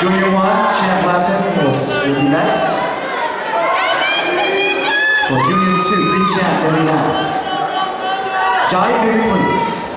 Junior 1, Champ Latin Eagles will be next. For Junior 2, Pre-Champ will be next. Giant music please.